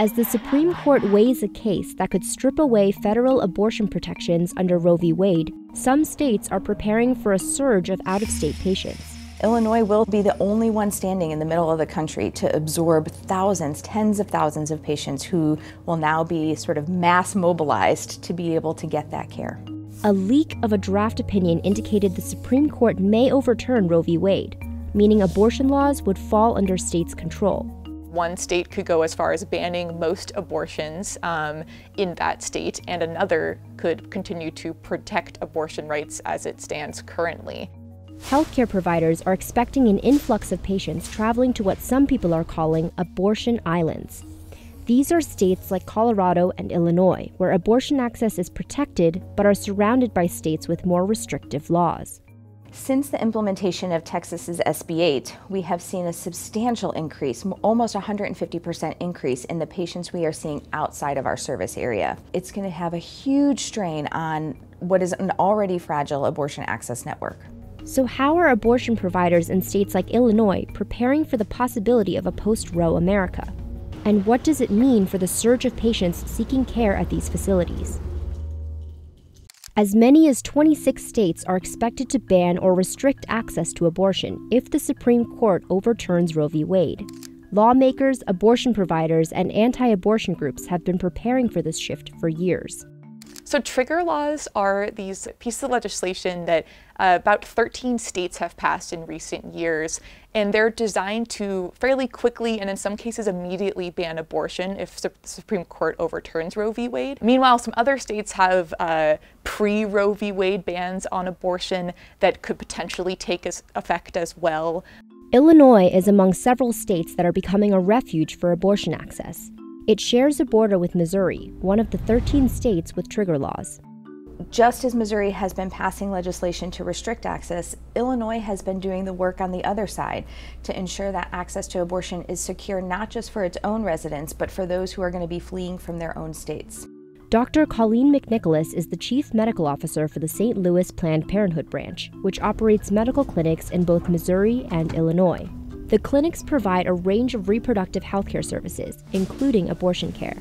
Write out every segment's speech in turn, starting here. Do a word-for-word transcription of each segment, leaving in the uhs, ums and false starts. as the Supreme Court weighs a case that could strip away federal abortion protections under Roe v. Wade, some states are preparing for a surge of out-of-state patients. Illinois will be the only one standing in the middle of the country to absorb thousands, tens of thousands of patients who will now be sort of mass mobilized to be able to get that care. A leak of a draft opinion indicated the Supreme Court may overturn Roe v. Wade, meaning abortion laws would fall under states' control. One state could go as far as banning most abortions um, in that state, and another could continue to protect abortion rights as it stands currently. Healthcare providers are expecting an influx of patients traveling to what some people are calling abortion islands. These are states like Colorado and Illinois, where abortion access is protected but are surrounded by states with more restrictive laws. Since the implementation of Texas's S B eight, we have seen a substantial increase, almost one hundred fifty percent increase in the patients we are seeing outside of our service area. It's going to have a huge strain on what is an already fragile abortion access network. So how are abortion providers in states like Illinois preparing for the possibility of a post-Roe America? And what does it mean for the surge of patients seeking care at these facilities? As many as twenty-six states are expected to ban or restrict access to abortion if the Supreme Court overturns Roe v. Wade. Lawmakers, abortion providers, and anti-abortion groups have been preparing for this shift for years. So trigger laws are these pieces of legislation that uh, about thirteen states have passed in recent years, and they're designed to fairly quickly and in some cases immediately ban abortion if the Supreme Court overturns Roe v. Wade. Meanwhile, some other states have uh, pre-Roe v. Wade bans on abortion that could potentially take as effect as well. Illinois is among several states that are becoming a refuge for abortion access. It shares a border with Missouri, one of the thirteen states with trigger laws. Just as Missouri has been passing legislation to restrict access, Illinois has been doing the work on the other side to ensure that access to abortion is secure not just for its own residents, but for those who are going to be fleeing from their own states. Doctor Colleen McNicholas is the chief medical officer for the Saint Louis Planned Parenthood branch, which operates medical clinics in both Missouri and Illinois. The clinics provide a range of reproductive health care services, including abortion care.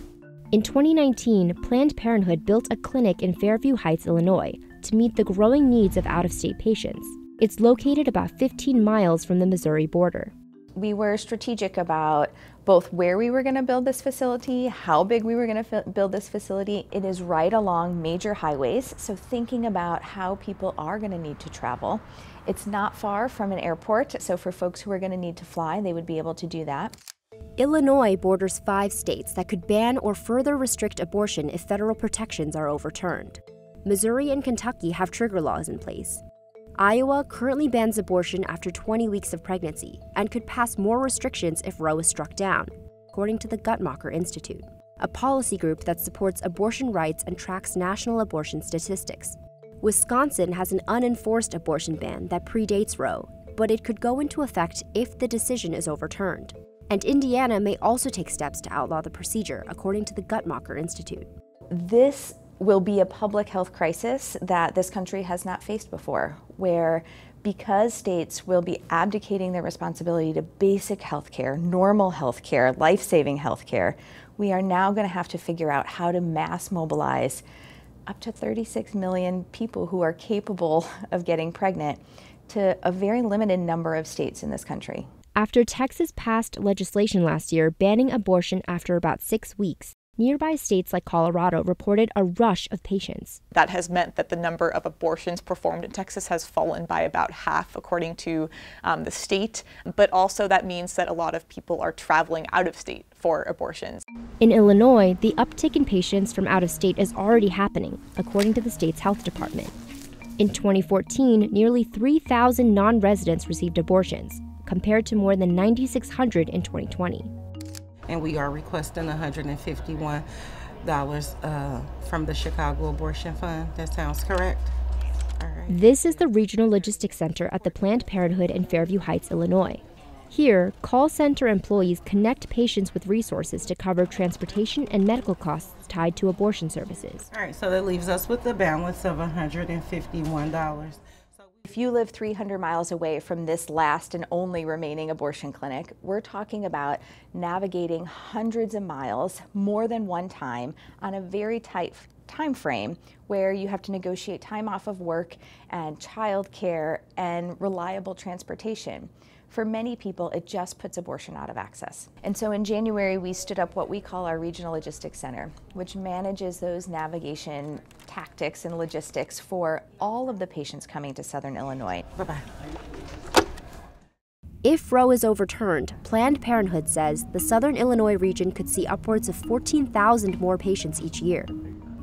In twenty nineteen, Planned Parenthood built a clinic in Fairview Heights, Illinois, to meet the growing needs of out-of-state patients. It's located about fifteen miles from the Missouri border. We were strategic about both where we were going to build this facility, how big we were going to build this facility. It is right along major highways, so thinking about how people are going to need to travel. It's not far from an airport, so for folks who are going to need to fly, they would be able to do that. Illinois borders five states that could ban or further restrict abortion if federal protections are overturned. Missouri and Kentucky have trigger laws in place. Iowa currently bans abortion after twenty weeks of pregnancy and could pass more restrictions if Roe is struck down, according to the Guttmacher Institute, a policy group that supports abortion rights and tracks national abortion statistics. Wisconsin has an unenforced abortion ban that predates Roe, but it could go into effect if the decision is overturned. And Indiana may also take steps to outlaw the procedure, according to the Guttmacher Institute. This will be a public health crisis that this country has not faced before, where because states will be abdicating their responsibility to basic health care, normal health care, life-saving health care, we are now going to have to figure out how to mass mobilize up to thirty-six million people who are capable of getting pregnant to a very limited number of states in this country. After Texas passed legislation last year banning abortion after about six weeks, nearby states like Colorado reported a rush of patients. That has meant that the number of abortions performed in Texas has fallen by about half, according to um, the state. But also that means that a lot of people are traveling out of state for abortions. In Illinois, the uptick in patients from out of state is already happening, according to the state's health department. In twenty fourteen, nearly three thousand non-residents received abortions, compared to more than nine thousand six hundred in twenty twenty. And we are requesting one hundred fifty-one dollars uh, from the Chicago Abortion Fund. That sounds correct? All right. This is the Regional Logistics Center at the Planned Parenthood in Fairview Heights, Illinois. Here, call center employees connect patients with resources to cover transportation and medical costs tied to abortion services. All right, so that leaves us with a balance of one hundred fifty-one dollars. If you live three hundred miles away from this last and only remaining abortion clinic, we're talking about navigating hundreds of miles more than one time on a very tight time frame where you have to negotiate time off of work and childcare and reliable transportation. For many people, it just puts abortion out of access. And so in January, we stood up what we call our Regional Logistics Center, which manages those navigation tactics and logistics for all of the patients coming to Southern Illinois. Bye-bye. If Roe is overturned, Planned Parenthood says the Southern Illinois region could see upwards of fourteen thousand more patients each year.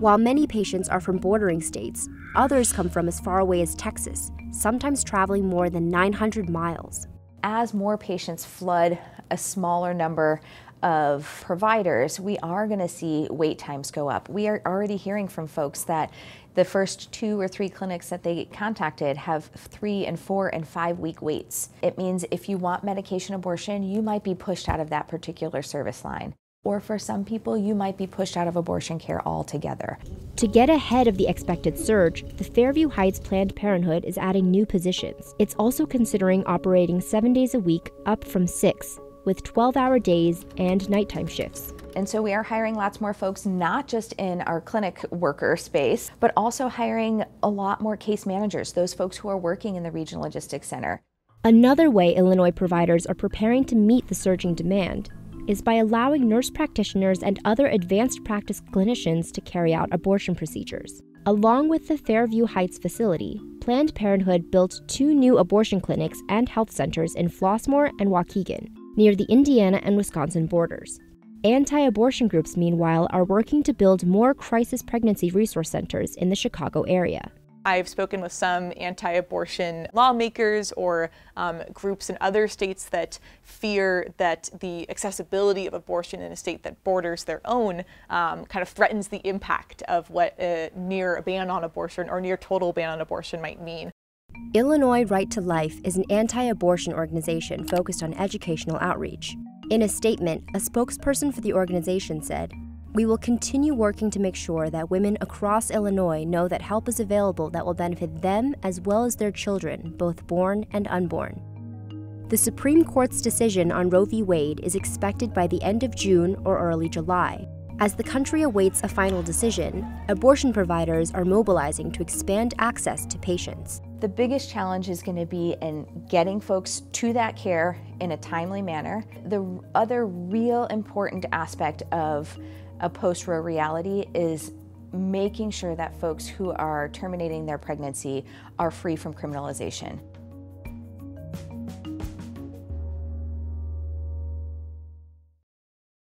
While many patients are from bordering states, others come from as far away as Texas, sometimes traveling more than nine hundred miles. As more patients flood a smaller number of providers, we are going to see wait times go up. We are already hearing from folks that the first two or three clinics that they contacted have three and four and five week waits. It means if you want medication abortion, you might be pushed out of that particular service line. Or for some people, you might be pushed out of abortion care altogether. To get ahead of the expected surge, the Fairview Heights Planned Parenthood is adding new positions. It's also considering operating seven days a week, up from six, with twelve-hour days and nighttime shifts. And so we are hiring lots more folks, not just in our clinic worker space, but also hiring a lot more case managers, those folks who are working in the Regional Logistics Center. Another way Illinois providers are preparing to meet the surging demand is by allowing nurse practitioners and other advanced practice clinicians to carry out abortion procedures. Along with the Fairview Heights facility, Planned Parenthood built two new abortion clinics and health centers in Flossmoor and Waukegan, near the Indiana and Wisconsin borders. Anti-abortion groups, meanwhile, are working to build more crisis pregnancy resource centers in the Chicago area. I've spoken with some anti-abortion lawmakers or um, groups in other states that fear that the accessibility of abortion in a state that borders their own um, kind of threatens the impact of what a near ban on abortion or near total ban on abortion might mean. Illinois Right to Life is an anti-abortion organization focused on educational outreach. In a statement, a spokesperson for the organization said, "We will continue working to make sure that women across Illinois know that help is available that will benefit them as well as their children, both born and unborn." The Supreme Court's decision on Roe v. Wade is expected by the end of June or early July. As the country awaits a final decision, abortion providers are mobilizing to expand access to patients. The biggest challenge is going to be in getting folks to that care in a timely manner. The other real important aspect of a post-Roe reality is making sure that folks who are terminating their pregnancy are free from criminalization.